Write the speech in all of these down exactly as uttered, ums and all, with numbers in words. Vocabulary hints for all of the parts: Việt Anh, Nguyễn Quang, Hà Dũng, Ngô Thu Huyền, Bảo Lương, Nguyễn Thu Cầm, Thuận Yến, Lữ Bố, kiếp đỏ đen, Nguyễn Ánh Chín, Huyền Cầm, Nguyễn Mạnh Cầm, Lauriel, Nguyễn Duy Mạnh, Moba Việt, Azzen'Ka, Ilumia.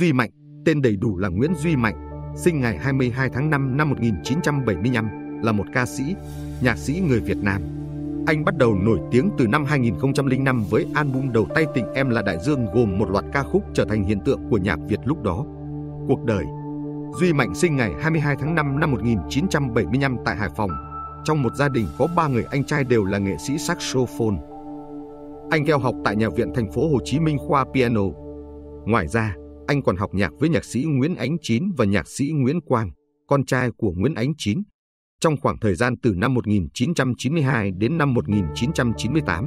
Duy Mạnh, tên đầy đủ là Nguyễn Duy Mạnh, sinh ngày hai mươi hai tháng năm năm một nghìn chín trăm bảy mươi lăm, là một ca sĩ, nhạc sĩ người Việt Nam. Anh bắt đầu nổi tiếng từ năm hai nghìn không trăm lẻ năm với album đầu tay Tình Em Là Đại Dương gồm một loạt ca khúc trở thành hiện tượng của nhạc Việt lúc đó. Cuộc đời. Duy Mạnh sinh ngày hai mươi hai tháng năm năm một nghìn chín trăm bảy mươi lăm tại Hải Phòng. Trong một gia đình có ba người anh trai đều là nghệ sĩ saxophone. Anh theo học tại Nhà viện Thành phố Hồ Chí Minh khoa piano. Ngoài ra, anh còn học nhạc với nhạc sĩ Nguyễn Ánh Chín và nhạc sĩ Nguyễn Quang, con trai của Nguyễn Ánh Chín, trong khoảng thời gian từ năm một nghìn chín trăm chín mươi hai đến năm một nghìn chín trăm chín mươi tám.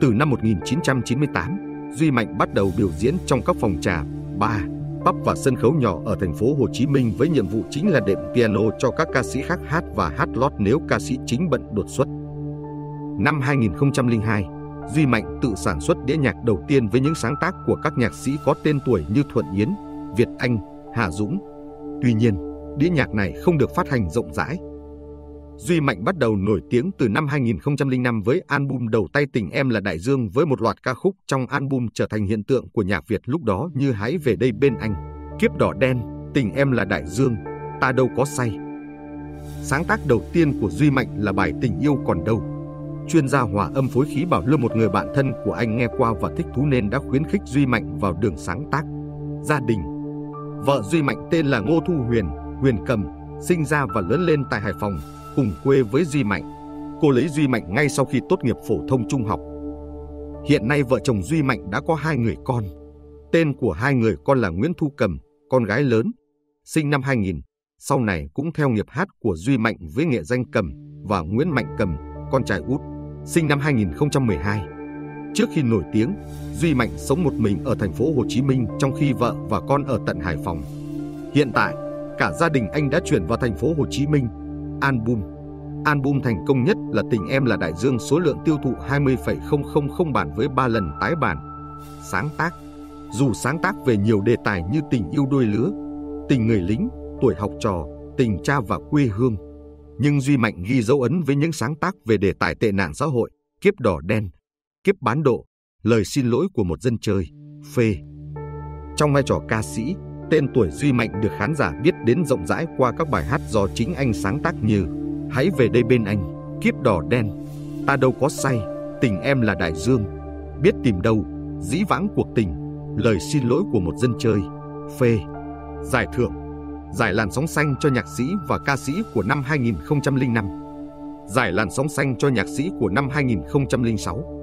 Từ năm một nghìn chín trăm chín mươi tám, Duy Mạnh bắt đầu biểu diễn trong các phòng trà, bar, pub và sân khấu nhỏ ở Thành phố Hồ Chí Minh với nhiệm vụ chính là đệm piano cho các ca sĩ khác hát và hát lót nếu ca sĩ chính bận đột xuất. Năm hai nghìn không trăm lẻ hai, Duy Mạnh tự sản xuất đĩa nhạc đầu tiên với những sáng tác của các nhạc sĩ có tên tuổi như Thuận Yến, Việt Anh, Hà Dũng. Tuy nhiên, đĩa nhạc này không được phát hành rộng rãi. Duy Mạnh bắt đầu nổi tiếng từ năm hai nghìn không trăm lẻ năm với album đầu tay Tình Em Là Đại Dương với một loạt ca khúc trong album trở thành hiện tượng của nhạc Việt lúc đó như Hãy Về Đây Bên Anh, Kiếp Đỏ Đen, Tình Em Là Đại Dương, Ta Đâu Có Say. Sáng tác đầu tiên của Duy Mạnh là bài Tình Yêu Còn Đâu. Chuyên gia hòa âm phối khí Bảo Lương, một người bạn thân của anh, nghe qua và thích thú nên đã khuyến khích Duy Mạnh vào đường sáng tác. Gia đình. Vợ Duy Mạnh tên là Ngô Thu Huyền, Huyền Cầm, sinh ra và lớn lên tại Hải Phòng, cùng quê với Duy Mạnh. Cô lấy Duy Mạnh ngay sau khi tốt nghiệp phổ thông trung học. Hiện nay vợ chồng Duy Mạnh đã có hai người con. Tên của hai người con là Nguyễn Thu Cầm, con gái lớn, sinh năm hai nghìn, sau này cũng theo nghiệp hát của Duy Mạnh với nghệ danh Cầm, và Nguyễn Mạnh Cầm, con trai út, sinh năm hai nghìn không trăm mười hai. Trước khi nổi tiếng, Duy Mạnh sống một mình ở Thành phố Hồ Chí Minh trong khi vợ và con ở tận Hải Phòng. Hiện tại, cả gia đình anh đã chuyển vào Thành phố Hồ Chí Minh. Album. Album thành công nhất là Tình Em Là Đại Dương, số lượng tiêu thụ hai mươi nghìn bản với ba lần tái bản. Sáng tác. Dù sáng tác về nhiều đề tài như tình yêu đôi lứa, tình người lính, tuổi học trò, tình cha và quê hương, nhưng Duy Mạnh ghi dấu ấn với những sáng tác về đề tài tệ nạn xã hội, kiếp đỏ đen, kiếp bán độ, lời xin lỗi của một dân chơi, phê. Trong vai trò ca sĩ, tên tuổi Duy Mạnh được khán giả biết đến rộng rãi qua các bài hát do chính anh sáng tác như Hãy Về Đây Bên Anh, Kiếp Đỏ Đen, Ta Đâu Có Say, Tình Em Là Đại Dương, Biết Tìm Đâu, Dĩ Vãng Cuộc Tình, Lời Xin Lỗi Của Một Dân Chơi, phê. Giải thưởng. Giải Làn Sóng Xanh cho nhạc sĩ và ca sĩ của năm hai nghìn không trăm lẻ năm. Giải Làn Sóng Xanh cho nhạc sĩ của năm hai nghìn không trăm lẻ sáu.